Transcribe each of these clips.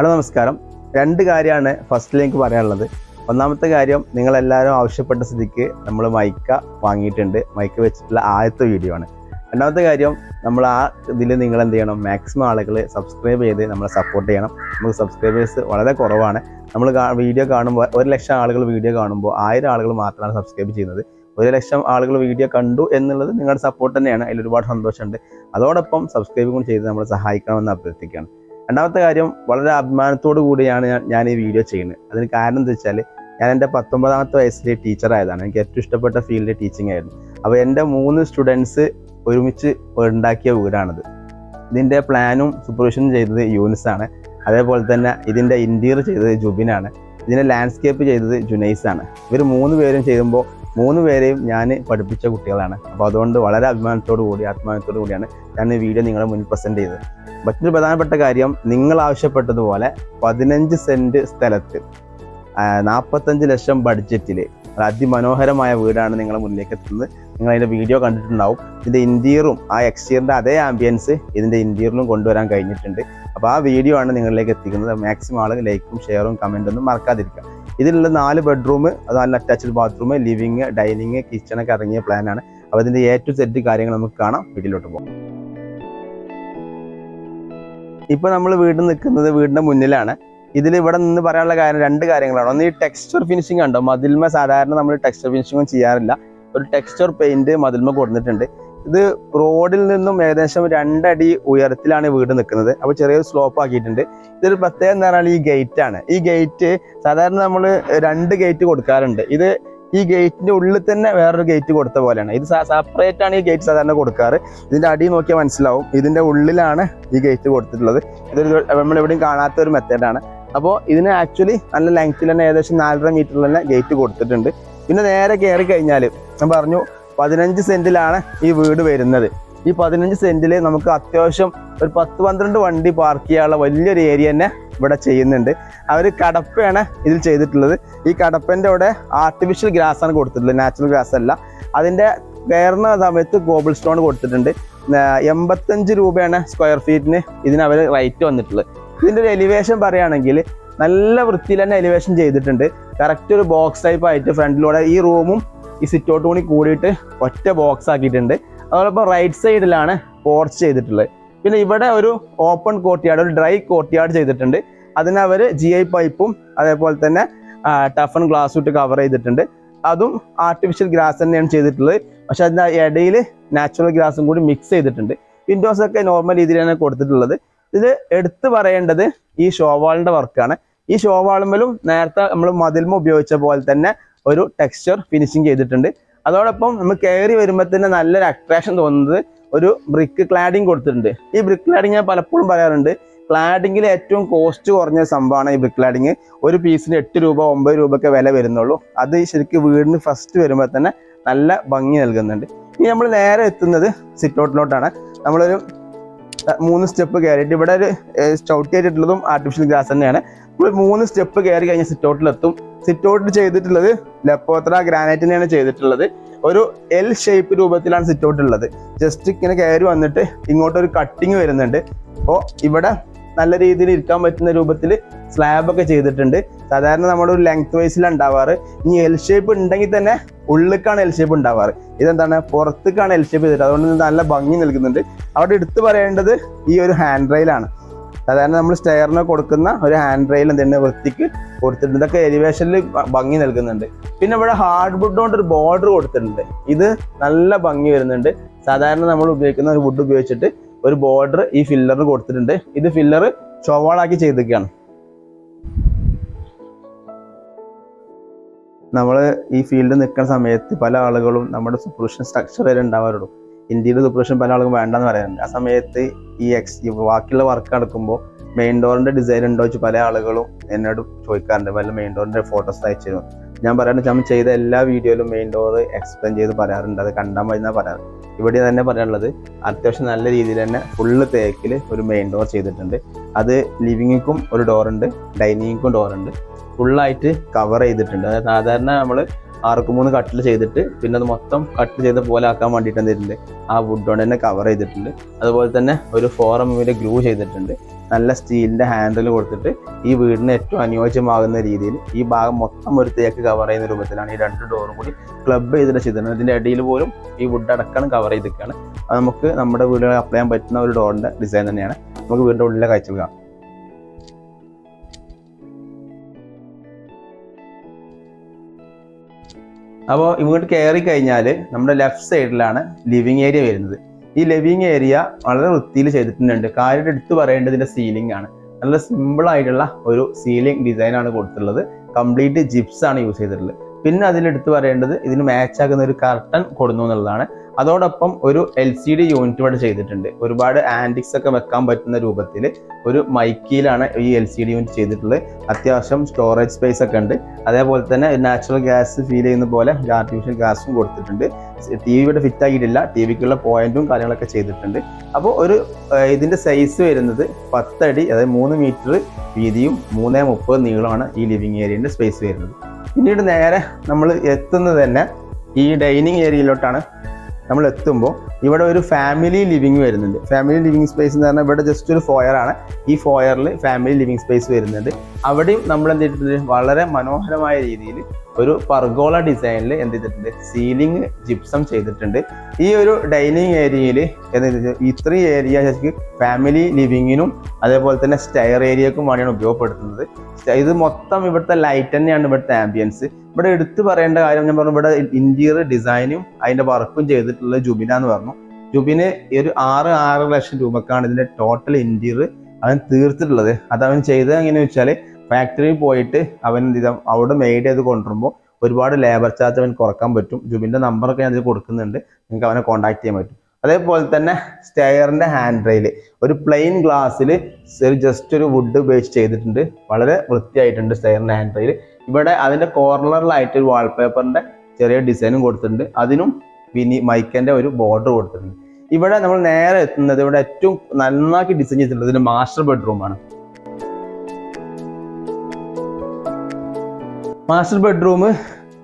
Hello നമസ്കാരം. രണ്ട് കാര്യമാണ് ഫസ്റ്റിൽ എനിക്ക് പറയാനുള്ളത്. ഒന്നാമത്തെ കാര്യം, നിങ്ങളെല്ലാവരും ആവശ്യപ്പെട്ട സ്ഥിതിക്ക് നമ്മൾ മൈക്ക വാങ്ങിയിട്ടുണ്ട്. മൈക്ക് വെച്ചിട്ടുള്ള ആദ്യത്തെ വീഡിയോ ആണ്. രണ്ടാമത്തെ കാര്യം, നമ്മൾ ആ ഇതിൽ നിങ്ങൾ എന്ത് ചെയ്യണം, മാക്സിമം ആളുകൾ സബ്സ്ക്രൈബ് ചെയ്ത് നമ്മളെ സപ്പോർട്ട് ചെയ്യണം. നമുക്ക് സബ്സ്ക്രൈബേഴ്സ് വളരെ കുറവാണ്. നമ്മൾ വീഡിയോ കാണുമ്പോൾ 1,00,000 ആളുകൾ വീഡിയോ കാണുമ്പോൾ 1,000 ആളുകൾ മാത്രമാണ് സബ്സ്ക്രൈബ് ചെയ്യുന്നത്. 1,00,000 ആളുകൾ വീഡിയോ കണ്ടു എന്നുള്ളത് നിങ്ങളുടെ സപ്പോർട്ട് തന്നെയാണ്. അതിലൊരുപാട് സന്തോഷമുണ്ട്. അതോടൊപ്പം സബ്സ്ക്രൈബ് കൂടി ചെയ്ത് നമ്മളെ സഹായിക്കണമെന്ന് അഭ്യർത്ഥിക്കുകയാണ്. രണ്ടാമത്തെ കാര്യം, വളരെ അഭിമാനത്തോടു കൂടിയാണ് ഞാൻ ഈ വീഡിയോ ചെയ്യുന്നത്. അതിന് കാരണം എന്താ വെച്ചാൽ, ഞാൻ എൻ്റെ 19-ാമത്തെ വയസ്സിൽ ടീച്ചറായതാണ്. എനിക്ക് ഏറ്റവും ഇഷ്ടപ്പെട്ട ഫീൽഡ് ടീച്ചിങ് ആയിരുന്നു. അപ്പോൾ എൻ്റെ 3 സ്റ്റുഡൻസ് ഒരുമിച്ച് ഉണ്ടാക്കിയ വീടാണിത്. ഇതിൻ്റെ പ്ലാനും സൂപ്പർവിഷനും ചെയ്തത് യൂനുസാണ്. അതേപോലെ തന്നെ ഇതിൻ്റെ ഇൻറ്റീരിയർ ചെയ്തത് ജുബിനാണ്. ഇതിൻ്റെ ലാൻഡ്സ്കേപ്പ് ചെയ്തത് ജുനൈസാണ്. ഇവർ 3 പേരും ചെയ്യുമ്പോൾ 3 പേരെയും ഞാൻ പഠിപ്പിച്ച കുട്ടികളാണ്. അപ്പോൾ അതുകൊണ്ട് വളരെ ആത്മാനത്തോടു കൂടിയാണ് ഞാൻ ഈ വീഡിയോ നിങ്ങളെ മുന്നിൽ പ്രസൻറ്റ് ചെയ്തത്. മറ്റൊരു പ്രധാനപ്പെട്ട കാര്യം, നിങ്ങൾ ആവശ്യപ്പെട്ടതുപോലെ 15 സെൻറ്റ് സ്ഥലത്ത് 45 ലക്ഷം ബഡ്ജറ്റിൽ അതിമനോഹരമായ വീടാണ് നിങ്ങളുടെ മുന്നിലേക്ക് എത്തുന്നത്. നിങ്ങൾ അതിൻ്റെ വീഡിയോ കണ്ടിട്ടുണ്ടാവും. ഇതിൻ്റെ ഇൻറ്റീരിയറും ആ എക്സ്റ്റീരിയറിൻ്റെ അതേ ആംബിയൻസ് ഇതിൻ്റെ ഇൻറ്റീരിയറിലും കൊണ്ടുവരാൻ കഴിഞ്ഞിട്ടുണ്ട്. അപ്പോൾ ആ വീഡിയോ ആണ് നിങ്ങളിലേക്ക് എത്തിക്കുന്നത്. മാക്സിമം ആളുകൾ ലൈക്കും ഷെയറും കമൻറ്റൊന്നും മറക്കാതിരിക്കുക. ഇതിലുള്ള 4 ബെഡ്റൂം, അത് 4 അറ്റാച്ച്ഡ് ബാത്റൂം, ലിവിങ്, ഡൈനിങ്, കിച്ചണൊക്കെ അടങ്ങിയ പ്ലാനാണ്. അപ്പോൾ ഇതിൻ്റെ A to Z കാര്യങ്ങൾ നമുക്ക് കാണാം. വീട്ടിലോട്ട് പോകാം. ഇപ്പോൾ നമ്മൾ വീട് നിൽക്കുന്നത് വീടിൻ്റെ മുന്നിലാണ്. ഇതിൽ ഇവിടെ നിന്ന് പറയാനുള്ള കാര്യം 2 കാര്യങ്ങളാണ്. ഒന്ന്, ഈ ടെക്സ്ചർ ഫിനിഷിംഗ് ഉണ്ടോ. മതിൽമ സാധാരണ നമ്മൾ ടെക്സ്ചർ ഫിനിഷിംഗും ചെയ്യാറില്ല. ഒരു ടെക്സ്ചർ പെയിൻറ്റ് മതിൽമ കൊടുത്തിട്ടുണ്ട്. ഇത് റോഡിൽ നിന്നും ഏകദേശം 2 അടി ഉയരത്തിലാണ് വീട് നിൽക്കുന്നത്. അപ്പോൾ ചെറിയൊരു സ്ലോപ്പ് ആക്കിയിട്ടുണ്ട്. ഇതൊരു പ്രത്യേകത എന്ന് പറഞ്ഞാൽ ഈ ഗേറ്റാണ്. ഈ ഗേറ്റ് സാധാരണ നമ്മൾ 2 ഗേറ്റ് കൊടുക്കാറുണ്ട്. ഇത് ഈ ഗേറ്റിൻ്റെ ഉള്ളിൽ തന്നെ വേറൊരു ഗേറ്റ് കൊടുത്ത പോലെയാണ്. ഇത് സെപ്പറേറ്റ് ആണ് ഈ ഗേറ്റ് സാധാരണ കൊടുക്കാറ്. ഇതിൻ്റെ അടി നോക്കിയാൽ മനസ്സിലാവും, ഇതിൻ്റെ ഉള്ളിലാണ് ഈ ഗേറ്റ് കൊടുത്തിട്ടുള്ളത്. ഇതൊരു നമ്മളെവിടെയും കാണാത്ത ഒരു മെത്തേഡാണ്. അപ്പോൾ ഇതിന് ആക്ച്വലി നല്ല ലെങ്ത്തിൽ തന്നെ ഏകദേശം 4.5 മീറ്ററിൽ തന്നെ ഗേറ്റ് കൊടുത്തിട്ടുണ്ട്. പിന്നെ നേരെ കയറി കഴിഞ്ഞാൽ ഞാൻ പറഞ്ഞു 15 സെൻറ്റിലാണ് ഈ വീട് വരുന്നത്. ഈ 15 സെൻറ്റിൽ നമുക്ക് അത്യാവശ്യം ഒരു 10-12 വണ്ടി പാർക്ക് ചെയ്യാനുള്ള വലിയൊരു ഏരിയ തന്നെ ഇവിടെ ചെയ്യുന്നുണ്ട്. അവർ കടപ്പയാണ് ഇതിൽ ചെയ്തിട്ടുള്ളത്. ഈ കടപ്പൻ്റെ അവിടെ ആർട്ടിഫിഷ്യൽ ഗ്രാസാണ് കൊടുത്തിട്ടുള്ളത്, നാച്ചുറൽ ഗ്രാസ് അല്ല. അതിൻ്റെ കയറുന്ന സമയത്ത് ഗോബിൾ സ്റ്റോൺ കൊടുത്തിട്ടുണ്ട്. 85 രൂപയാണ് സ്ക്വയർ ഫീറ്റിന് ഇതിനവർ റേറ്റ് വന്നിട്ടുള്ളത്. ഇതിൻ്റെ ഒരു എലിവേഷൻ പറയുകയാണെങ്കിൽ നല്ല വൃത്തിയിൽ തന്നെ എലിവേഷൻ ചെയ്തിട്ടുണ്ട്. കറക്റ്റ് ഒരു ബോക്സ് ടൈപ്പ് ആയിട്ട് ഫ്രണ്ടിലൂടെ ഈ റൂമും ഈ സിറ്റൗട്ട് കൂടി കൂടിയിട്ട് ഒറ്റ ബോക്സ് ആക്കിയിട്ടുണ്ട്. അതോടൊപ്പം റൈറ്റ് സൈഡിലാണ് പോർച്ച് ചെയ്തിട്ടുള്ളത്. പിന്നെ ഇവിടെ ഒരു ഓപ്പൺ കോർട്ട്യാർഡ്, ഒരു ഡ്രൈ കോർട്ട്യാർഡ് ചെയ്തിട്ടുണ്ട്. അതിനവർ GI പൈപ്പും അതേപോലെ തന്നെ ടഫൺ ഗ്ലാസ് ഇട്ട് കവർ ചെയ്തിട്ടുണ്ട്. അതും ആർട്ടിഫിഷ്യൽ ഗ്രാസ് തന്നെയാണ് ചെയ്തിട്ടുള്ളത്. പക്ഷെ അതിൻ്റെ ഇടയിൽ നാച്ചുറൽ ഗ്രാസും കൂടി മിക്സ് ചെയ്തിട്ടുണ്ട്. വിൻഡോസൊക്കെ നോർമൽ രീതിയിലാണ് കൊടുത്തിട്ടുള്ളത്. ഇത് എടുത്തു പറയേണ്ടത് ഈ ഷോവാളിൻ്റെ വർക്കാണ്. ഈ ഷോവാളുമ്മലും നേരത്തെ നമ്മൾ മതിൽമ ഉപയോഗിച്ച പോലെ തന്നെ ഒരു ടെക്സ്ചർ ഫിനിഷിങ് ചെയ്തിട്ടുണ്ട്. അതോടൊപ്പം നമ്മൾ കയറി വരുമ്പോൾ തന്നെ നല്ലൊരു അട്രാക്ഷൻ തോന്നുന്നത് ഒരു ബ്രിക്ക് ക്ലാഡിങ് കൊടുത്തിട്ടുണ്ട്. ഈ ബ്രിക്ക് ക്ലാഡിങ് ഞാൻ പലപ്പോഴും പറയാറുണ്ട്, ക്ലാഡിങ്ങിൽ ഏറ്റവും കോസ്റ്റ് കുറഞ്ഞ സംഭവമാണ് ഈ ബ്രിക്ക് ക്ലാഡിങ്. ഒരു പീസിന് 8 രൂപ 9 രൂപ ഒക്കെ വില വരുന്നുള്ളൂ. അത് ശരിക്കും വീടിന് ഫസ്റ്റ് വരുമ്പോൾ തന്നെ നല്ല ഭംഗി നൽകുന്നുണ്ട്. ഇനി നമ്മൾ നേരെ എത്തുന്നത് സിറ്റൗട്ടിലോട്ടാണ്. നമ്മളൊരു 3 സ്റ്റെപ്പ് കയറിയിട്ട് ഇവിടെ ഒരു സ്റ്റൗട്ട് ചെയ്തിട്ടുള്ളതും ആർട്ടിഫിഷ്യൽ ഗ്രാസ് തന്നെയാണ്. നമ്മൾ 3 സ്റ്റെപ്പ് കയറി കഴിഞ്ഞാൽ സിറ്റൗട്ടിലെത്തും. സിറ്റൗട്ട് ചെയ്തിട്ടുള്ളത് ലപ്പോത്ര ഗ്രാനൈറ്റിനെയാണ് ചെയ്തിട്ടുള്ളത്. ഒരു L ഷേപ്പ് രൂപത്തിലാണ് സിറ്റൗട്ടുള്ളത്. ജസ്റ്റ് ഇങ്ങനെ കയറി വന്നിട്ട് ഇങ്ങോട്ടൊരു കട്ടിങ് വരുന്നുണ്ട്. അപ്പോൾ ഇവിടെ നല്ല രീതിയിൽ ഇരിക്കാൻ പറ്റുന്ന രൂപത്തിൽ സ്ലാബൊക്കെ ചെയ്തിട്ടുണ്ട്. സാധാരണ നമ്മളൊരു ലെങ്ത് വൈസിലാണ് ഉണ്ടാവാറ്. ഇനി L ഷേപ്പ് ഉണ്ടെങ്കിൽ തന്നെ ഉള്ളിലേക്കാണ് L ഷേപ്പ് ഉണ്ടാവാറ്. ഇതെന്താണ്, പുറത്തേക്കാണ് L ഷേപ്പ് ചെയ്തിട്ട്. അതുകൊണ്ട് നല്ല ഭംഗി നൽകുന്നുണ്ട്. അവിടെ എടുത്തു പറയേണ്ടത് ഈ ഒരു ഹാൻഡ് റെയിലാണ്. സാധാരണ നമ്മൾ സ്റ്റെയറിന് കൊടുക്കുന്ന ഒരു ഹാൻഡ് റെയിൽ തന്നെ വൃത്തിക്ക് കൊടുത്തിട്ടുണ്ട്. ഇതൊക്കെ എലിവേഷനിൽ ഭംഗി നൽകുന്നുണ്ട്. പിന്നെ ഇവിടെ ഹാർഡ് വുഡ് കൊണ്ട് ഒരു ബോർഡർ കൊടുത്തിട്ടുണ്ട്. ഇത് നല്ല ഭംഗി വരുന്നുണ്ട്. സാധാരണ നമ്മൾ ഉപയോഗിക്കുന്ന ഒരു വുഡ് ഉപയോഗിച്ചിട്ട് ഒരു ബോർഡർ ഈ ഫില്ലറിന് കൊടുത്തിട്ടുണ്ട്. ഇത് ഫില്ലർ ചൊവ്വാളാക്കി ചെയ്തൊക്കെയാണ്. നമ്മൾ ഈ ഫീൽഡിൽ നിൽക്കുന്ന സമയത്ത് പല ആളുകളും നമ്മുടെ സൂപ്പർവിഷൻ സ്ട്രക്ചർ വരെ ഉണ്ടാവാറുള്ളൂ. ഇന്ത്യയുടെ സൂപ്പർവിഷൻ പല ആളുകളും വേണ്ടെന്ന് പറയാറുണ്ട്. ആ സമയത്ത് ഈ ബാക്കിയുള്ള വർക്ക് നടക്കുമ്പോൾ മെയിൻ ഡോറിൻ്റെ ഡിസൈൻ ഉണ്ടോ വെച്ച് പല ആളുകളും എന്നോട് ചോദിക്കാറുണ്ട്. പല മെയിൻ ഡോറിൻ്റെ ഫോട്ടോസ് അയച്ചിരുന്നു. ഞാൻ പറയാറുണ്ട്, നമ്മൾ ചെയ്ത എല്ലാ വീഡിയോയിലും മെയിൻ ഡോർ എക്സ്പ്ലെയിൻ ചെയ്ത് പറയാറുണ്ട്. അത് കണ്ടാൽ മതി എന്നാണ് പറയാറ്. ഇവിടെ തന്നെ പറയാനുള്ളത്, അത്യാവശ്യം നല്ല രീതിയിൽ തന്നെ ഫുള്ള് തേക്കിൽ ഒരു മെയിൻ ഡോർ ചെയ്തിട്ടുണ്ട്. അത് ലിവിങ്ങിക്കും ഒരു ഡോറുണ്ട്, ഡൈനിങ്ങിക്കും ഡോറുണ്ട്. ഫുള്ളായിട്ട് കവർ ചെയ്തിട്ടുണ്ട്. അതായത് സാധാരണ നമ്മൾ 6-3 cut ചെയ്തിട്ട് പിന്നെ അത് മൊത്തം കട്ട് ചെയ്ത പോലെ ആക്കാൻ വേണ്ടിയിട്ട് എന്തിട്ടുണ്ട് ആ വുഡ് കൊണ്ട് തന്നെ കവർ ചെയ്തിട്ടുണ്ട് അതുപോലെ തന്നെ ഒരു 4 mm ഗ്ലൂ ചെയ്തിട്ടുണ്ട് നല്ല സ്റ്റീലിന്റെ ഹാൻഡിൽ കൊടുത്തിട്ട് ഈ വീടിനെ ഏറ്റവും അനുയോജ്യമാകുന്ന രീതിയിൽ ഈ ഭാഗം മൊത്തം ഒരു തേക്ക് കവർ ചെയ്യുന്ന രൂപത്തിലാണ് ഈ രണ്ട് ഡോറും കൂടി ക്ലബ് ചെയ്തിട്ട് ചെയ്തിട്ടുണ്ട് അതിന്റെ അടിയിൽ പോലും ഈ വുഡ് അടക്കം കവർ ചെയ്തിരിക്കുകയാണ് അത് നമുക്ക് നമ്മുടെ വീടുകളിൽ അപ്ലൈ ചെയ്യാൻ പറ്റുന്ന ഒരു ഡോറിന്റെ ഡിസൈൻ തന്നെയാണ് നമുക്ക് വീടിന്റെ ഉള്ളിലെ കാഴ്ചകൾ കാണാം അപ്പോൾ ഇങ്ങോട്ട് കയറി കഴിഞ്ഞാൽ നമ്മുടെ ലെഫ്റ്റ് സൈഡിലാണ് ലിവിങ് ഏരിയ വരുന്നത് ഈ ലിവിങ് ഏരിയ വളരെ വൃത്തിയിൽ ചെയ്തിട്ടുണ്ട് കാര്യമായിട്ട് എടുത്തു പറയേണ്ടതിൻ്റെ സീലിംഗ് ആണ് നല്ല സിമ്പിളായിട്ടുള്ള ഒരു സീലിംഗ് ഡിസൈനാണ് കൊടുത്തിട്ടുള്ളത് കംപ്ലീറ്റ് ജിപ്സ് ആണ് യൂസ് ചെയ്തിട്ടുള്ളത് പിന്നെ അതിലെടുത്ത് പറയേണ്ടത് ഇതിന് മാച്ചാക്കുന്ന ഒരു കർട്ടൺ കൊടുന്നു എന്നുള്ളതാണ് അതോടൊപ്പം ഒരു LCD യൂണിറ്റ് ഇവിടെ ചെയ്തിട്ടുണ്ട് ഒരുപാട് ആൻറ്റിക്സ് ഒക്കെ വെക്കാൻ പറ്റുന്ന രൂപത്തിൽ ഒരു മൈക്കിയിലാണ് ഈ LCD യൂണിറ്റ് ചെയ്തിട്ടുള്ളത് അത്യാവശ്യം സ്റ്റോറേജ് സ്പേസ് ഒക്കെ ഉണ്ട് അതേപോലെ തന്നെ നാച്ചുറൽ ഗ്യാസ് ഫീൽ ചെയ്യുന്ന പോലെ ആർട്ടിഫിഷ്യൽ ഗ്യാസും കൊടുത്തിട്ടുണ്ട് TV ഇവിടെ ഫിറ്റ് ആക്കിയിട്ടില്ല TVക്കുള്ള പോയിന്റും കാര്യങ്ങളൊക്കെ ചെയ്തിട്ടുണ്ട് അപ്പോൾ ഒരു ഇതിൻ്റെ സൈസ് വരുന്നത് 10 അടി അതായത് 3 മീറ്റർ വീതിയും 3.30 നീളമാണ് ഈ ലിവിങ് ഏരിയൻ്റെ സ്പേസ് വരുന്നത് പിന്നീട് നേരെ നമ്മൾ എത്തുന്നത് തന്നെ ഈ ഡൈനിങ് ഏരിയയിലോട്ടാണ് നമ്മൾ എത്തുമ്പോൾ ഇവിടെ ഒരു ഫാമിലി ലിവിങ് വരുന്നുണ്ട് ഫാമിലി ലിവിങ് സ്പേസ് എന്ന് പറഞ്ഞാൽ ഇവിടെ ജസ്റ്റ് ഒരു ഫോയറാണ് ഈ ഫോയറിൽ ഫാമിലി ലിവിങ് സ്പേസ് വരുന്നുണ്ട് അവിടെയും നമ്മൾ എന്ത് ചെയ്തിട്ടുണ്ട് വളരെ മനോഹരമായ രീതിയിൽ ഒരു പർഗോള ഡിസൈനിൽ എന്ത് ചെയ്തിട്ടുണ്ട് സീലിംഗ് ജിപ്സം ചെയ്തിട്ടുണ്ട് ഈ ഒരു ഡൈനിങ് ഏരിയയിൽ ഇത്രയും ഏരിയ ശരിക്കും ഫാമിലി ലിവിങ്ങിനും അതേപോലെ തന്നെ സ്റ്റെയർ ഏരിയക്കും വേണ്ടിയാണ് ഉപയോഗപ്പെടുത്തുന്നത് ഇത് മൊത്തം ഇവിടുത്തെ ലൈറ്റ് തന്നെയാണ് ഇവിടുത്തെ ആംബിയൻസ് ഇവിടെ എടുത്തു പറയേണ്ട കാര്യം ഞാൻ പറഞ്ഞു ഇവിടെ ഇന്റീരിയർ ഡിസൈനും അതിൻ്റെ വർക്കും ചെയ്തിട്ടുള്ള ജുബിന എന്ന് പറഞ്ഞു ജുബിന് ഈ ഒരു 6 ലക്ഷം രൂപക്കാണ് ഇതിൻ്റെ ടോട്ടൽ ഇന്റീരിയർ അവൻ തീർത്തിട്ടുള്ളത് അത് അവൻ ചെയ്തത് എങ്ങനെയാണെന്ന് വെച്ചാൽ ഫാക്ടറിയിൽ പോയിട്ട് അവൻ അവിടെ മെയ്ഡ് ചെയ്ത് കൊണ്ടുവരുമ്പോൾ ഒരുപാട് ലേബർ ചാർജ് അവൻ കുറക്കാൻ പറ്റും ജുബിൻ്റെ നമ്പറൊക്കെ ഞാൻ ഇതിൽ കൊടുക്കുന്നുണ്ട് നിങ്ങൾക്ക് അവനെ കോൺടാക്ട് ചെയ്യാൻ പറ്റും അതേപോലെ തന്നെ സ്റ്റെയറിൻ്റെ ഹാൻഡ് റെയിൽ ഒരു പ്ലെയിൻ ഗ്ലാസ്സിൽ ജസ്റ്റ് ഒരു വുഡ് ഉപയോഗിച്ച് ചെയ്തിട്ടുണ്ട് വളരെ വൃത്തിയായിട്ടുണ്ട് സ്റ്റെയറിൻ്റെ ഹാൻഡ് റെയിൽ ഇവിടെ അതിൻ്റെ കോർണറിലായിട്ട് ഒരു വാൾപേപ്പറിൻ്റെ ചെറിയ ഡിസൈനും കൊടുത്തിട്ടുണ്ട് അതിനും പിന്നെ മൈക്കിൻ്റെ ഒരു ബോർഡർ കൊടുത്തിട്ടുണ്ട് ഇവിടെ നമ്മൾ നേരെ എത്തുന്നത് ഇവിടെ ഏറ്റവും നന്നാക്കി ഡിസൈൻ ചെയ്തിട്ടുള്ളത് ഇതിൻ്റെ മാസ്റ്റർ ബെഡ്റൂമാണ് മാസ്റ്റർ ബെഡ്റൂം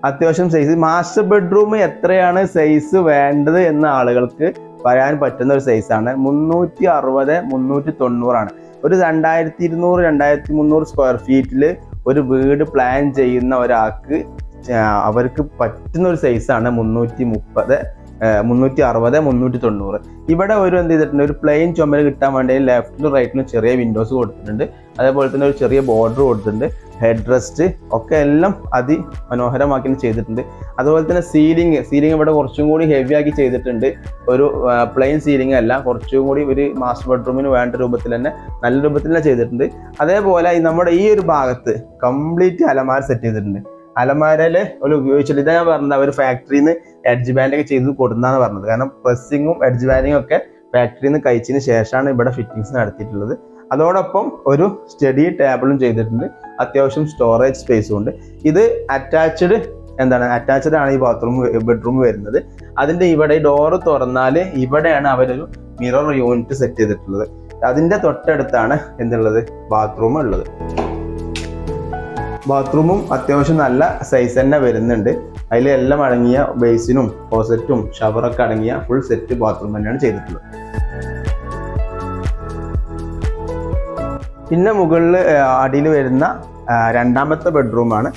അത്യാവശ്യം സൈസ് മാസ്റ്റർ ബെഡ്റൂം എത്രയാണ് സൈസ് വേണ്ടത് എന്ന ആളുകൾക്ക് പറയാൻ പറ്റുന്ന ഒരു സൈസാണ് 360-390 ഒരു 2200-2300 സ്ക്വയർ ഫീറ്റിൽ ഒരു വീട് പ്ലാൻ ചെയ്യുന്ന ഒരാൾക്ക് അവർക്ക് പറ്റുന്ന ഒരു സൈസാണ് 360-390 ഇവിടെ ഒരു എന്ത് ചെയ്തിട്ടുണ്ട് ഒരു പ്ലെയിൻ ചുമല് കിട്ടാൻ വേണ്ടി ലെഫ്റ്റിനും റൈറ്റിനും ചെറിയ വിൻഡോസ് കൊടുത്തിട്ടുണ്ട് അതേപോലെ തന്നെ ഒരു ചെറിയ ബോർഡർ കൊടുത്തിട്ടുണ്ട് ഹെഡ് റെസ്റ്റ് ഒക്കെ എല്ലാം അതിമനോഹരമാക്കി ചെയ്തിട്ടുണ്ട് അതുപോലെ തന്നെ സീലിംഗ് ഇവിടെ കുറച്ചും കൂടി ഹെവിയാക്കി ചെയ്തിട്ടുണ്ട് ഒരു പ്ലെയിൻ സീലിംഗ് അല്ല കുറച്ചും കൂടി ഒരു മാസ്റ്റർ ബെഡ്റൂമിന് വേണ്ട രൂപത്തിൽ തന്നെ നല്ല രൂപത്തിൽ തന്നെ ചെയ്തിട്ടുണ്ട് അതേപോലെ നമ്മുടെ ഈ ഒരു ഭാഗത്ത് കംപ്ലീറ്റ് അലമാര സെറ്റ് ചെയ്തിട്ടുണ്ട് അലമാരയിൽ ഒരു ഉപയോഗിച്ചിട്ട് ഇതാ ഞാൻ പറഞ്ഞത് അവർ ഫാക്ടറിയിൽ നിന്ന് എഡ്ജ് ബാൻഡൊക്കെ ചെയ്ത് കൊടുക്കുന്നതാണ് പറഞ്ഞത് കാരണം പ്രസ്സിങ്ങും എഡ്ജ് ബാൻഡിങ്ങും ഒക്കെ ഫാക്ടറിയിൽ നിന്ന് കഴിച്ചതിന് ശേഷമാണ് ഇവിടെ ഫിറ്റിങ്സ് നടത്തിയിട്ടുള്ളത് അതോടൊപ്പം ഒരു സ്റ്റഡി ടേബിളും ചെയ്തിട്ടുണ്ട് അത്യാവശ്യം സ്റ്റോറേജ് സ്പേസും ഉണ്ട് ഇത് അറ്റാച്ച്ഡ് ആണ് ഈ ബെഡ്റൂം വരുന്നത് അതിൻ്റെ ഇവിടെ ഡോറ് തുറന്നാൽ ഇവിടെയാണ് അവരൊരു മിറർ യൂണിറ്റ് സെറ്റ് ചെയ്തിട്ടുള്ളത് അതിൻ്റെ തൊട്ടടുത്താണ് എന്തുള്ളത് ബാത്റൂം ഉള്ളത് ബാത്റൂമും അത്യാവശ്യം നല്ല സൈസ് തന്നെ വരുന്നുണ്ട് അതിലെല്ലാം അടങ്ങിയ ബേസിനും ക്ലോസറ്റും ഷവറൊക്കെ അടങ്ങിയ ഫുൾ സെറ്റ് ബാത്റൂം തന്നെയാണ് ചെയ്തിട്ടുള്ളത് പിന്നെ മുകളിൽ അടിയിൽ വരുന്ന രണ്ടാമത്തെ ബെഡ്റൂമാണ്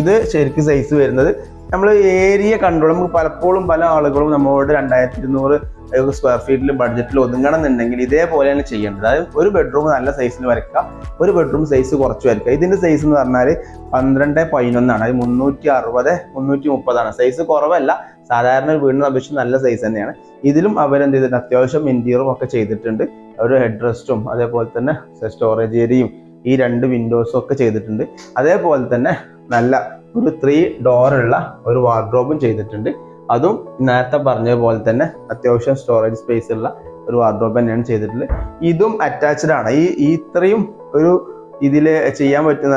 ഇത് ശരിക്കും സൈസ് വരുന്നത് നമ്മൾ ഏരിയ കൺട്രോൾ നമുക്ക് പലപ്പോഴും പല ആളുകളും നമ്മളോട് 2200 സ്ക്വയർ ഫീറ്റിൽ ബഡ്ജറ്റിൽ ഒതുങ്ങണം എന്നുണ്ടെങ്കിൽ ഇതേപോലെയാണ് ചെയ്യേണ്ടത് അതായത് ഒരു ബെഡ്റൂം നല്ല സൈസിൽ വരയ്ക്കുക ഒരു ബെഡ്റൂം സൈസ് കുറച്ച് വരയ്ക്കുക ഇതിൻ്റെ സൈസ് എന്ന് പറഞ്ഞാൽ 12x11 അതായത് 360-330 സൈസ് കുറവല്ല സാധാരണ വീടിനെ അപേക്ഷിച്ച് നല്ല സൈസ് തന്നെയാണ് ഇതിലും അവരെന്ത് ചെയ്തിട്ടുണ്ട് അത്യാവശ്യം ഇൻറ്റീരിയറും ഒക്കെ ചെയ്തിട്ടുണ്ട് ഒരു ഹെഡ് റെസ്റ്റും അതേപോലെ തന്നെ സ്റ്റോറേജ് ഏരിയയും ഈ 2 വിൻഡോസും ഒക്കെ ചെയ്തിട്ടുണ്ട് അതേപോലെ തന്നെ നല്ല ഒരു 3 ഡോറുള്ള ഒരു വാർഡ്രോബും ചെയ്തിട്ടുണ്ട് അതും നേരത്തെ പറഞ്ഞതുപോലെ തന്നെ അത്യാവശ്യം സ്റ്റോറേജ് സ്പേസ് ഉള്ള ഒരു വാർഡ്രോബ് തന്നെയാണ് ചെയ്തിട്ടുള്ളത് ഇതും അറ്റാച്ച്ഡ് ആണ് ഈ ഇത്രയും ഒരു ഇതിൽ ചെയ്യാൻ പറ്റുന്ന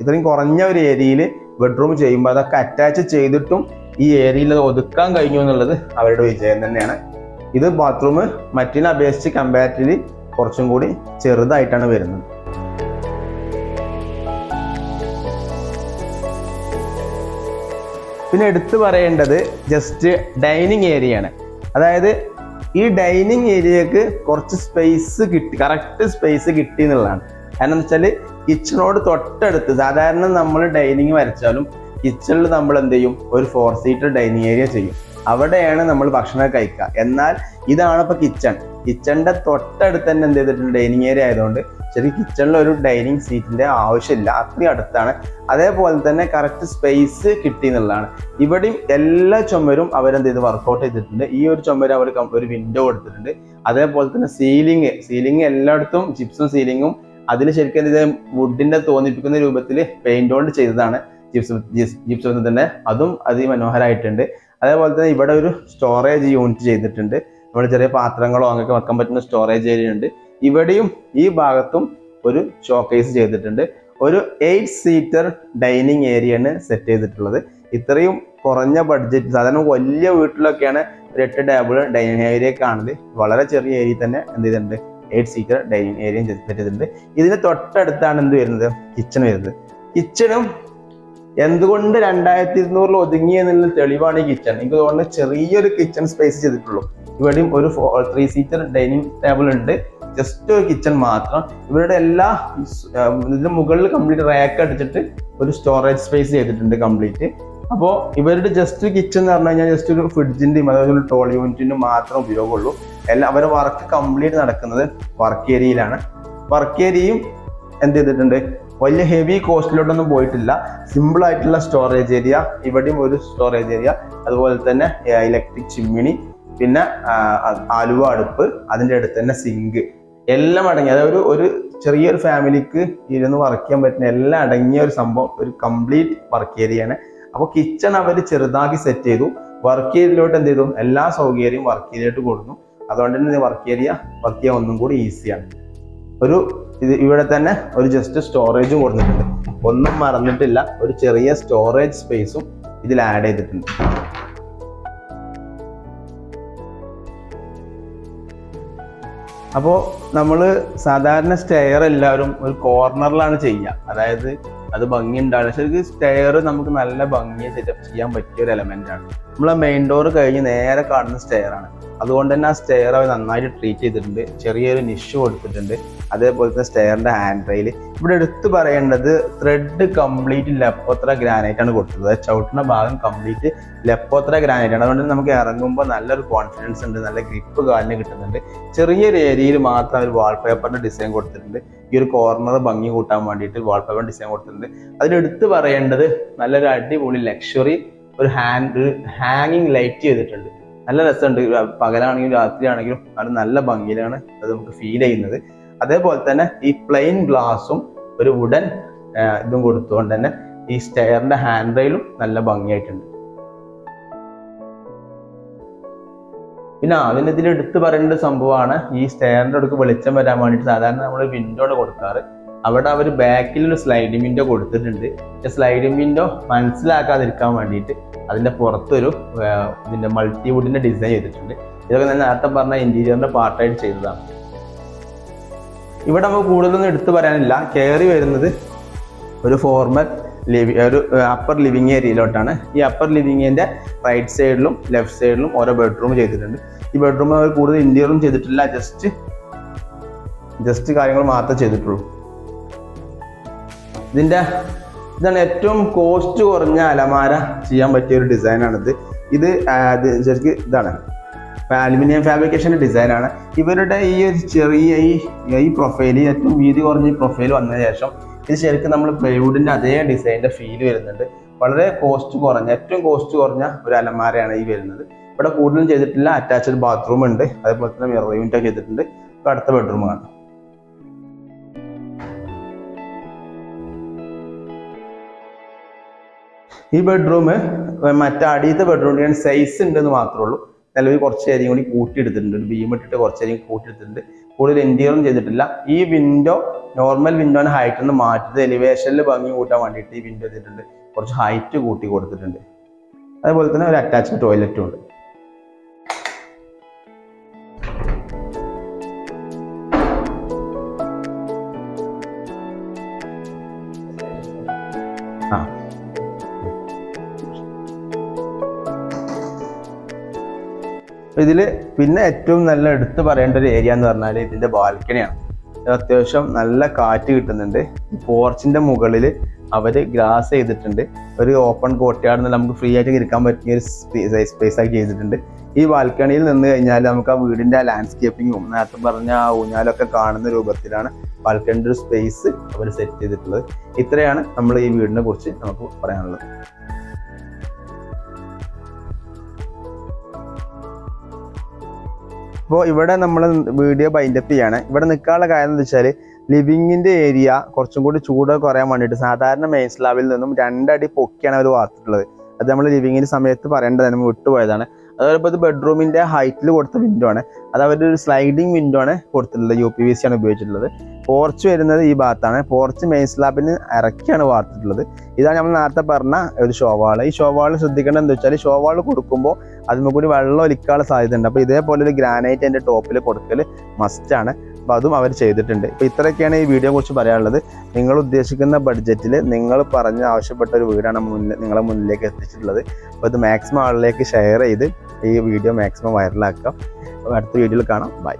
ഇത്രയും കുറഞ്ഞ ഒരു ഏരിയയിൽ ബെഡ്റൂം ചെയ്യുമ്പോൾ അതൊക്കെ അറ്റാച്ച് ചെയ്തിട്ടും ഈ ഏരിയയിൽ ഒതുക്കാൻ കഴിഞ്ഞു എന്നുള്ളത് അവരുടെ വിജയം തന്നെയാണ് ഇത് ബാത്റൂം മറ്റിനെ അപേക്ഷിച്ച് കമ്പാരിറ്റീവ്ലി കുറച്ചും കൂടി ചെറുതായിട്ടാണ് വരുന്നത് പിന്നെ എടുത്തു പറയേണ്ടത് ജസ്റ്റ് ഡൈനിങ് ഏരിയയാണ്. അതായത് ഈ ഡൈനിങ് ഏരിയക്ക് കുറച്ച് സ്പേസ് കിട്ടി, കറക്റ്റ് സ്പേസ് കിട്ടി എന്നുള്ളതാണ്. കാരണം എന്ന് വെച്ചാൽ കിച്ചണോട് തൊട്ടടുത്ത് സാധാരണ നമ്മൾ ഡൈനിങ് വരച്ചാലും കിച്ചണിൽ നമ്മൾ എന്ത് ചെയ്യും, ഒരു 4 സീറ്റർ ഡൈനിങ് ഏരിയ ചെയ്യും, അവിടെയാണ് നമ്മൾ ഭക്ഷണം കഴിക്കുക. എന്നാൽ ഇതാണ് ഇപ്പോൾ കിച്ചണിൻ്റെ തൊട്ടടുത്ത് തന്നെ എന്ത് ചെയ്തിട്ടുണ്ട്, ഡൈനിങ് ഏരിയ ആയതുകൊണ്ട് ശരിക്കും കിച്ചണിൽ ഒരു ഡൈനിങ് സീറ്റിൻ്റെ ആവശ്യമില്ല, അത്രയും അടുത്താണ്. അതേപോലെ തന്നെ കറക്റ്റ് സ്പേസ് കിട്ടി എന്നുള്ളതാണ്. ഇവിടെയും എല്ലാ ചുമരും അവരെന്ത് ചെയ്ത് വർക്കൗട്ട് ചെയ്തിട്ടുണ്ട്. ഈ ഒരു ചുമര് അവർ ഒരു വിൻഡോ കൊടുത്തിട്ടുണ്ട്. അതേപോലെ തന്നെ സീലിംഗ് എല്ലായിടത്തും ജിപ്സും സീലിങ്ങും അതിൽ ശരിക്കും ഇത് വുഡിൻ്റെ തോന്നിപ്പിക്കുന്ന രൂപത്തിൽ പെയിൻ്റ് കൊണ്ട് ചെയ്തതാണ് ജിപ്സും തന്നെ, അതും അതിമനോഹരമായിട്ടുണ്ട്. അതേപോലെ തന്നെ ഇവിടെ ഒരു സ്റ്റോറേജ് യൂണിറ്റ് ചെയ്തിട്ടുണ്ട്. നമ്മൾ ചെറിയ പാത്രങ്ങളോ അങ്ങനെയൊക്കെ വെക്കാൻ പറ്റുന്ന സ്റ്റോറേജ് ഏരിയ ഉണ്ട്. ഇവിടെയും ഈ ഭാഗത്തും ഒരു ഷോക്കേസ് ചെയ്തിട്ടുണ്ട്. ഒരു 8 സീറ്റർ ഡൈനിങ് ഏരിയയാണ് സെറ്റ് ചെയ്തിട്ടുള്ളത്. ഇത്രയും കുറഞ്ഞ ബഡ്ജറ്റ്, സാധാരണ വലിയ വീട്ടിലൊക്കെയാണ് ഒരു 8 ടേബിൾ ഡൈനിങ് ഏരിയ കാണുന്നത്. വളരെ ചെറിയ ഏരിയ തന്നെ എന്ത് ചെയ്തിട്ടുണ്ട്, 8 സീറ്റർ ഡൈനിങ് ഏരിയ സെറ്റ് ചെയ്തിട്ടുണ്ട്. ഇതിന് തൊട്ടടുത്താണ് എന്ത് വരുന്നത്, കിച്ചൺ വരുന്നത്. കിച്ചണും എന്തുകൊണ്ട് 2200 ഒതുങ്ങി എന്നുള്ള തെളിവാണ് ഈ കിച്ചൺ. എനിക്ക് തോന്നുന്നത് ചെറിയൊരു കിച്ചൺ സ്പേസ് ചെയ്തിട്ടുള്ളൂ. ഇവിടെയും ഒരു 3 സീറ്റർ ഡൈനിങ് ടേബിൾ ഉണ്ട്, ജസ്റ്റ് ഒരു കിച്ചൺ മാത്രം. ഇവരുടെ എല്ലാ ഇതിന് മുകളിൽ കംപ്ലീറ്റ് റാക്ക് അടിച്ചിട്ട് ഒരു സ്റ്റോറേജ് സ്പേസ് ചെയ്തിട്ടുണ്ട് കംപ്ലീറ്റ്. അപ്പോൾ ഇവരുടെ ജസ്റ്റ് കിച്ചൺ എന്ന് പറഞ്ഞു കഴിഞ്ഞാൽ ജസ്റ്റ് ഒരു ഫ്രിഡ്ജിൻ്റെയും അതേപോലെ ടോൾ യൂണിറ്റിൻ്റെയും മാത്രം ഉപയോഗമുള്ളൂ. എല്ലാം അവരുടെ വർക്ക് കംപ്ലീറ്റ് നടക്കുന്നത് വർക്ക് ഏരിയയിലാണ്. വർക്ക് ഏരിയയും എന്ത് ചെയ്തിട്ടുണ്ട്, വലിയ ഹെവി കോസ്റ്റിലോട്ടൊന്നും പോയിട്ടില്ല. സിമ്പിൾ ആയിട്ടുള്ള സ്റ്റോറേജ് ഏരിയ, ഇവിടെയും ഒരു സ്റ്റോറേജ് ഏരിയ, അതുപോലെ തന്നെ ഇലക്ട്രിക് ചിമ്മിണി, പിന്നെ ആലുവ അടുപ്പ്, അതിൻ്റെ അടുത്ത് തന്നെ സിങ്ക് എല്ലാം അടങ്ങി. അതായത് ഒരു ചെറിയൊരു ഫാമിലിക്ക് ഇരുന്ന് വർക്ക് ചെയ്യാൻ പറ്റുന്ന എല്ലാം അടങ്ങിയ ഒരു സംഭവം, ഒരു കംപ്ലീറ്റ് വർക്ക് ഏരിയയാണ്. അപ്പോൾ കിച്ചൺ അവർ ചെറുതാക്കി സെറ്റ് ചെയ്തു. വർക്ക് ഏരിയയിലോട്ട് എന്ത് ചെയ്തു, എല്ലാ സൗകര്യവും വർക്ക് ഏരിയയിലോട്ട് കൊടുത്തു. അതുകൊണ്ട് തന്നെ വർക്ക് ചെയ്യാൻ ഒന്നും കൂടി ഈസിയാണ്. ഒരു ഇത് ഇവിടെ തന്നെ ഒരു ജസ്റ്റ് സ്റ്റോറേജും കൊടുത്തിട്ടുണ്ട്. ഒന്നും മറന്നിട്ടില്ല, ഒരു ചെറിയ സ്റ്റോറേജ് സ്പേസും ഇതിൽ ആഡ് ചെയ്തിട്ടുണ്ട്. അപ്പോൾ നമ്മൾ സാധാരണ സ്റ്റെയർ എല്ലാവരും ഒരു കോർണറിലാണ് ചെയ്യുക, അതായത് അത് ഭംഗി ഉണ്ടാകും. ശരിക്കും സ്റ്റെയർ നമുക്ക് നല്ല ഭംഗിയെ സെറ്റപ്പ് ചെയ്യാൻ പറ്റിയ ഒരു എലമെൻറ്റാണ്. നമ്മൾ ആ മെയിൻ ഡോർ കഴിഞ്ഞ് നേരെ കാണുന്ന സ്റ്റെയറാണ്. അതുകൊണ്ട് തന്നെ ആ സ്റ്റെയർ അവർ നന്നായിട്ട് ട്രീറ്റ് ചെയ്തിട്ടുണ്ട്. ചെറിയൊരു നിഷ് കൊടുത്തിട്ടുണ്ട്. അതേപോലെ തന്നെ സ്റ്റെയറിൻ്റെ ഹാൻഡ് റെയിൽ ഇവിടെ എടുത്തു പറയേണ്ടത് ത്രെഡ് കംപ്ലീറ്റ് ലെപ്പോത്ര ഗ്രാനൈറ്റാണ് കൊടുത്തത്. ചവിട്ടുന്ന ഭാഗം കംപ്ലീറ്റ് ലെപ്പോത്ര ഗ്രാനൈറ്റാണ്. അതുകൊണ്ട് നമുക്ക് ഇറങ്ങുമ്പോൾ നല്ലൊരു കോൺഫിഡൻസ് ഉണ്ട്, നല്ല ഗ്രിപ്പ് കാലിന് കിട്ടുന്നുണ്ട്. ചെറിയൊരു ഏരിയയിൽ മാത്രം അവർ വാൾപേപ്പറിൻ്റെ ഡിസൈൻ കൊടുത്തിട്ടുണ്ട്. ഈ ഒരു കോർണർ ഭംഗി കൂട്ടാൻ വേണ്ടിയിട്ട് വാൾപേപ്പർ ഡിസൈൻ കൊടുത്തിട്ടുണ്ട്. അതിലെടുത്ത് പറയേണ്ടത് നല്ലൊരു അടിപൊളി ലക്ഷറി ഒരു ഹാങ്ങിങ് ലൈറ്റ് ചെയ്തിട്ടുണ്ട്. നല്ല രസമുണ്ട്. പകലാണെങ്കിലും രാത്രിയാണെങ്കിലും അത് നല്ല ഭംഗിയിലാണ് അത് നമുക്ക് ഫീൽ ചെയ്യുന്നത്. അതേപോലെ തന്നെ ഈ പ്ലെയിൻ ഗ്ലാസും ഒരു വുഡൻ ഇതും കൊടുത്തുകൊണ്ട് തന്നെ ഈ സ്റ്റെയറിൻ്റെ ഹാൻഡ് റെയിലും നല്ല ഭംഗിയായിട്ടുണ്ട്. പിന്നെ അതിനെതിരെ എടുത്ത് പറയേണ്ട സംഭവമാണ് ഈ സ്റ്റെയറിൻ്റെ അടുക്ക് വെളിച്ചം വരാൻ വേണ്ടിയിട്ട് സാധാരണ നമ്മൾ വിൻഡോയാണ് കൊടുക്കാറ്. അവിടെ അവർ ബാക്കിലൊരു സ്ലൈഡിംഗ് വിൻഡോ കൊടുത്തിട്ടുണ്ട്. സ്ലൈഡിംഗ് വിൻഡോ മനസ്സിലാക്കാതിരിക്കാൻ വേണ്ടിയിട്ട് അതിൻ്റെ പുറത്തൊരു ഇതിൻ്റെ മൾട്ടിവുഡിൻ്റെ ഡിസൈൻ ചെയ്തിട്ടുണ്ട്. ഇതൊക്കെ ഞാൻ നേരത്തെ പറഞ്ഞ ഇൻറ്റീരിയറിൻ്റെ പാർട്ടായിട്ട് ചെയ്തതാണ്. ഇവിടെ നമുക്ക് കൂടുതലൊന്നും എടുത്തു പറയാനില്ല. കയറി വരുന്നത് ഒരു ഒരു അപ്പർ ലിവിങ് ഏരിയയിലോട്ടാണ്. ഈ അപ്പർ ലിവിങ്ങിൻ്റെ റൈറ്റ് സൈഡിലും ലെഫ്റ്റ് സൈഡിലും ഓരോ ബെഡ്റൂം ചെയ്തിട്ടുണ്ട്. ഈ ബെഡ്റൂം അവർ കൂടുതൽ ഇൻറ്റീരിയറും ചെയ്തിട്ടില്ല, ജസ്റ്റ് കാര്യങ്ങൾ മാത്രമേ ചെയ്തിട്ടുള്ളൂ. ഇതാണ് ഏറ്റവും കോസ്റ്റ് കുറഞ്ഞ അലമാര ചെയ്യാൻ പറ്റിയ ഒരു ഡിസൈനാണിത്. ഇത് ശരിക്കും ഇതാണ് അലുമിനിയം ഫാബ്രിക്കേഷൻ്റെ ഡിസൈനാണ്. ഇവരുടെ ഈ ഒരു ചെറിയ ഈ പ്രൊഫൈൽ, ഏറ്റവും വീതി കുറഞ്ഞ ഈ പ്രൊഫൈൽ വന്നതിന് ശേഷം ഇത് ശരിക്കും നമ്മൾ പ്ലൈവുഡിൻ്റെ അതേ ഡിസൈനിൻ്റെ ഫീൽ വരുന്നുണ്ട്. വളരെ കോസ്റ്റ് കുറഞ്ഞ, ഏറ്റവും കോസ്റ്റ് കുറഞ്ഞ ഒരു അലമാരയാണ് ഈ വരുന്നത്. ഇവിടെ കൂടുതലും ചെയ്തിട്ടില്ല. അറ്റാച്ച്ഡ് ബാത്റൂം ഉണ്ട്, അതേപോലെ തന്നെ മിറർ യൂണിറ്റൊക്കെ ചെയ്തിട്ടുണ്ട്. ഇപ്പോൾ അടുത്ത ബെഡ്റൂമാണ്. ഈ ബെഡ്റൂം മറ്റേ അടിയത്തെ ബെഡ്റൂമിന് സൈസ് ഉണ്ടെന്ന് മാത്രമേ ഉള്ളൂ. നിലവിൽ കുറച്ച് ഏരിയയും കൂടി കൂട്ടിയെടുത്തിട്ടുണ്ട്. ഒരു ബീമിട്ടിട്ട് കുറച്ച് ഏരിയയും കൂട്ടിയെടുത്തിട്ടുണ്ട്. കൂടുതൽ ഇൻറ്റീരിയറും ചെയ്തിട്ടില്ല. ഈ വിൻഡോ നോർമൽ വിൻഡോൻ്റെ ഹൈറ്റിൽ നിന്ന് മാറ്റുന്നത് എലിവേഷനിൽ ഭംഗി കൂട്ടാൻ വേണ്ടിയിട്ട് ഈ വിൻഡോ ചെയ്തിട്ടുണ്ട്. കുറച്ച് ഹൈറ്റ് കൂട്ടി കൊടുത്തിട്ടുണ്ട്. അതേപോലെ തന്നെ ഒരു അറ്റാച്ച്ഡ് ടോയ്ലറ്റും ഉണ്ട്. പിന്നെ ഏറ്റവും നല്ല എടുത്ത് പറയേണ്ട ഒരു ഏരിയ എന്ന് പറഞ്ഞാൽ ഇതിൻ്റെ ബാൽക്കണിയാണ്. അത്യാവശ്യം നല്ല കാറ്റ് കിട്ടുന്നുണ്ട്. പോർച്ചിൻ്റെ മുകളിൽ അവർ ഗ്ലാസ് ചെയ്തിട്ടുണ്ട്. ഒരു ഓപ്പൺ കോട്ടയാടുന്ന നമുക്ക് ഫ്രീ ആയിട്ട് ഇരിക്കാൻ പറ്റിയ ഒരു സ്പേസ് ആക്കി ചെയ്തിട്ടുണ്ട്. ഈ ബാൽക്കണിയിൽ നിന്ന് കഴിഞ്ഞാൽ നമുക്ക് ആ വീടിൻ്റെ ലാൻഡ്സ്കേപ്പിങ്ങും നേരത്തെ പറഞ്ഞ ആ ഊഞ്ഞാലൊക്കെ കാണുന്ന രൂപത്തിലാണ് ബാൽക്കണിൻ്റെ ഒരു സ്പേസ് അവർ സെറ്റ് ചെയ്തിട്ടുള്ളത്. ഇത്രയാണ് നമ്മൾ ഈ വീടിനെ കുറിച്ച് നമുക്ക് പറയാനുള്ളത്. അപ്പോൾ ഇവിടെ നമ്മൾ വീഡിയോ ബൈൻഡപ്പ് ചെയ്യാണ്. ഇവിടെ നിൽക്കാനുള്ള കാര്യം എന്ന് വെച്ചാൽ ലിവിങ്ങിൻ്റെ ഏരിയ കുറച്ചും കൂടി ചൂട് കുറയാൻ വേണ്ടിയിട്ട് സാധാരണ മെയിൻ സ്ലാബിൽ നിന്നും 2 അടി പൊക്കിയാണ് അവർ വാർത്തിട്ടുള്ളത്. അത് നമ്മൾ ലിവിങ്ങിൻ്റെ സമയത്ത് പറയേണ്ടത് നമ്മൾ വിട്ടുപോയതാണ്. അതുപോലെ ഇപ്പോൾ ഇത് ബെഡ്റൂമിൻ്റെ ഹൈറ്റിൽ കൊടുത്ത വിൻഡോ ആണ്. അത് അവരുടെ ഒരു സ്ലൈഡിങ് വിൻഡോ ആണ് കൊടുത്തിട്ടുള്ളത്. UPVC ആണ് ഉപയോഗിച്ചിട്ടുള്ളത്. പോർച്ച് വരുന്നത് ഈ ഭാഗത്താണ്. പോർച്ച് മെയിൻ സ്ലാബിന് ഇറക്കിയാണ് വാർത്തിട്ടുള്ളത്. ഇതാണ് നമ്മൾ നേരത്തെ പറഞ്ഞ ഒരു ഷോവാൾ. ഈ ഷോവാൾ ശ്രദ്ധിക്കേണ്ടത് എന്താ വെച്ചാൽ ഷോവാൾ കൊടുക്കുമ്പോൾ അതിന് കൂടി വെള്ളം ഒലിക്കാനുള്ള സാധ്യത ഉണ്ട്. അപ്പോൾ ഇതേപോലെ ഒരു ഗ്രാനൈറ്റ് എൻ്റെ ടോപ്പിൽ കൊടുക്കൽ മസ്റ്റാണ്. അപ്പോൾ അതും അവർ ചെയ്തിട്ടുണ്ട്. ഇപ്പോൾ ഇത്രയൊക്കെയാണ് ഈ വീഡിയോയെ കുറിച്ച് പറയാനുള്ളത്. നിങ്ങൾ ഉദ്ദേശിക്കുന്ന ബഡ്ജറ്റിൽ നിങ്ങൾ പറഞ്ഞ് ആവശ്യപ്പെട്ട ഒരു വീടാണ് നിങ്ങളെ മുന്നിലേക്ക് എത്തിച്ചിട്ടുള്ളത്. അപ്പോൾ ഇത് മാക്സിമം ആളിലേക്ക് ഷെയർ ചെയ്ത് ഈ വീഡിയോ മാക്സിമം വൈറലാക്കുക. അടുത്ത വീഡിയോയിൽ കാണാം. ബൈ.